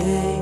She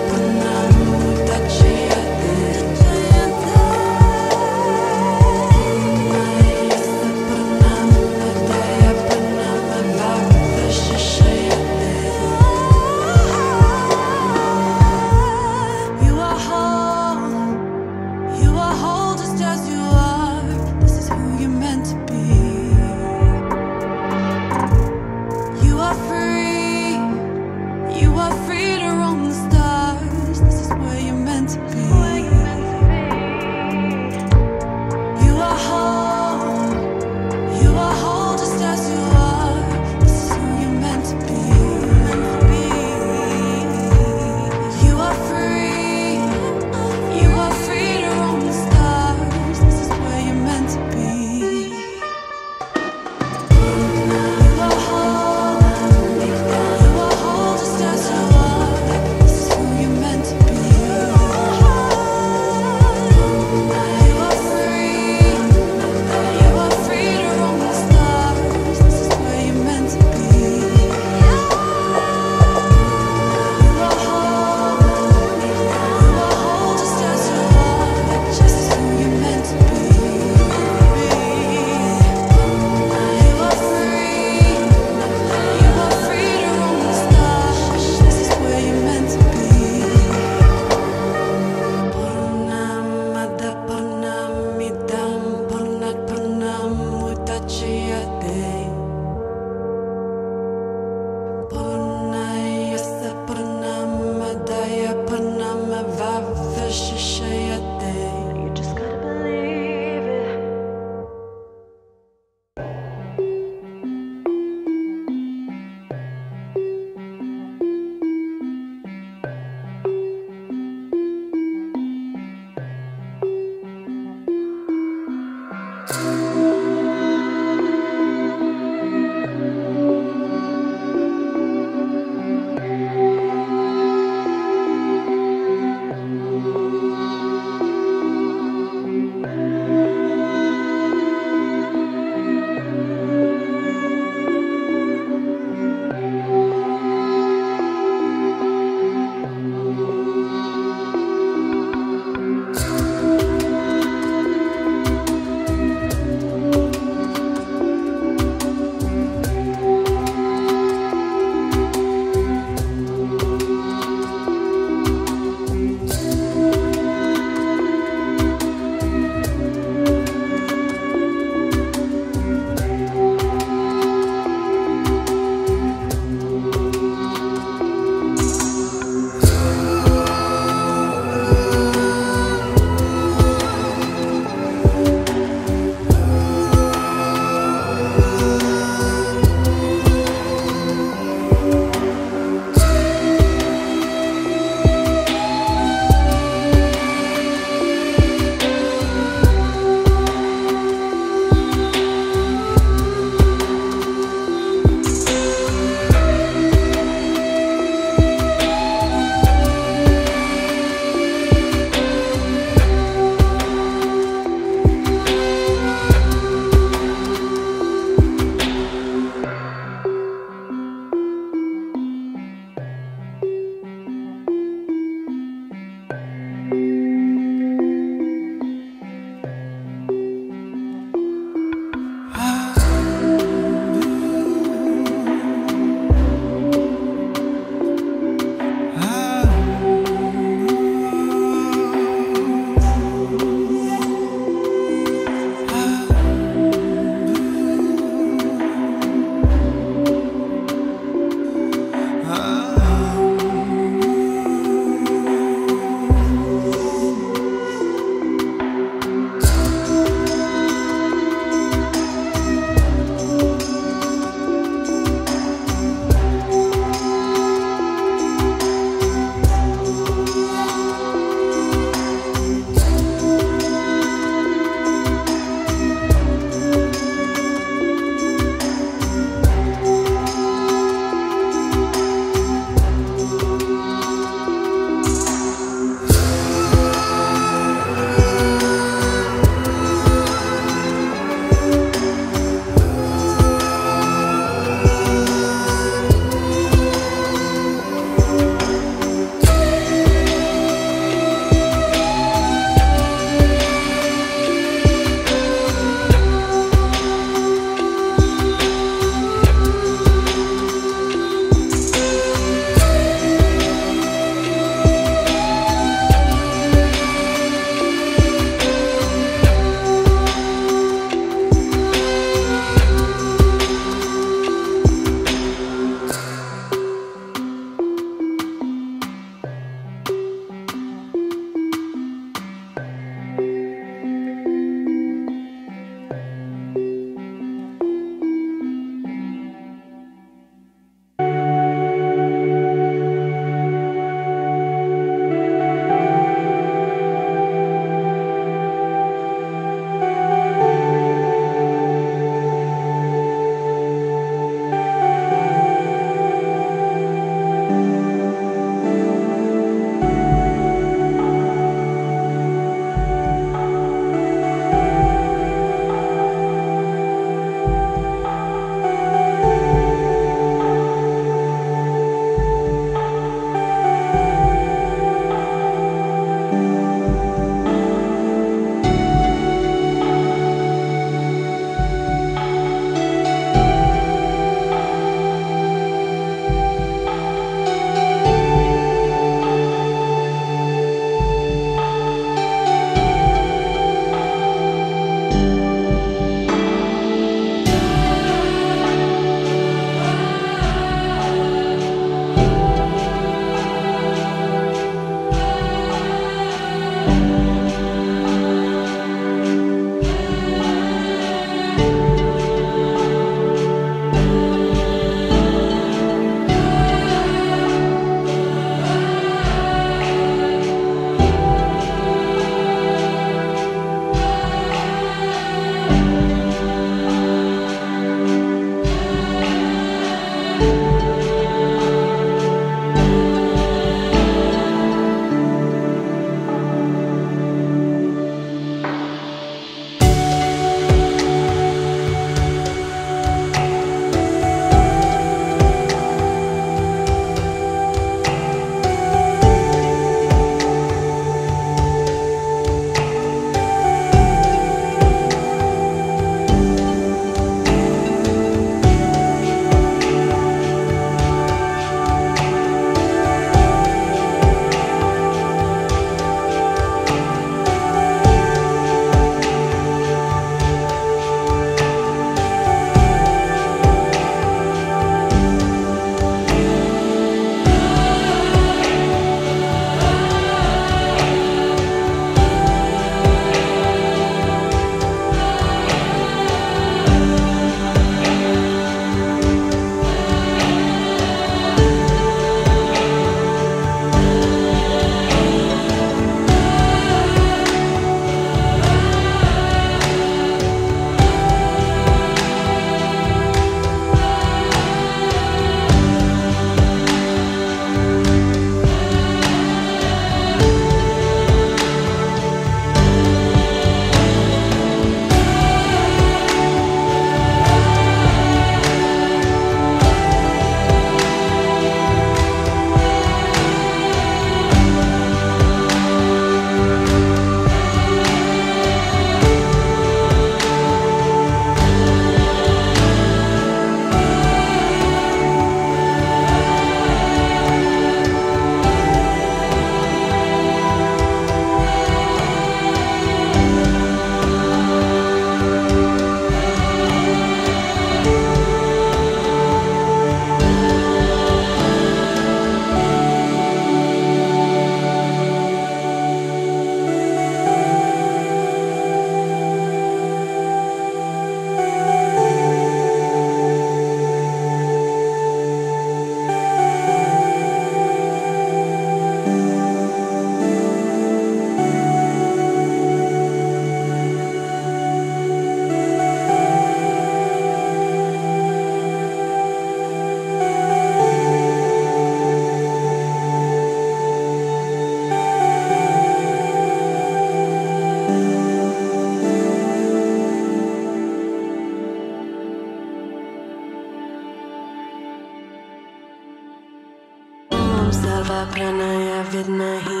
Prabha Pranaya Vidmahi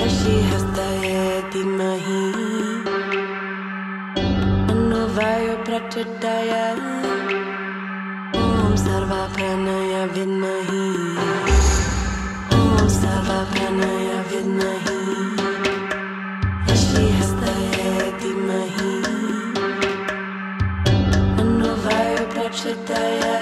Dashi Hastaya Dimahi Anno Vayo Prachodaya Om Sarva Pranaya Vidmahi Om Sarva Pranaya Vidmahi Dashi Hastaya Dimahi Anno Vayo Prachodaya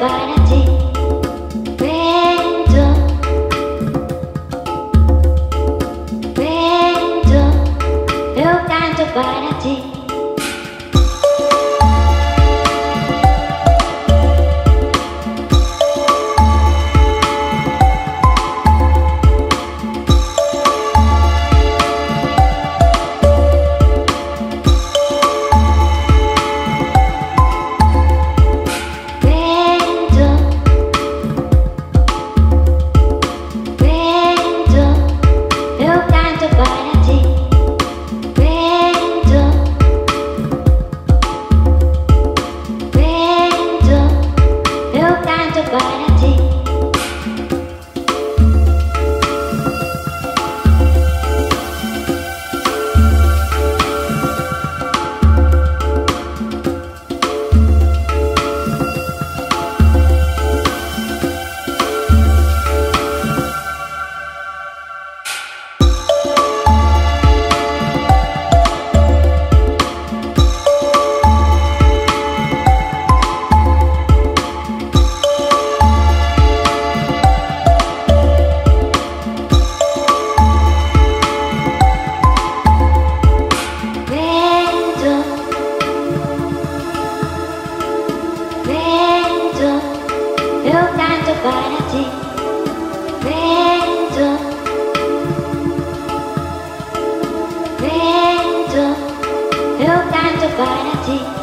Hãy subscribe cho kênh Ghiền Mì Gõ để không bỏ lỡ những video hấp dẫn.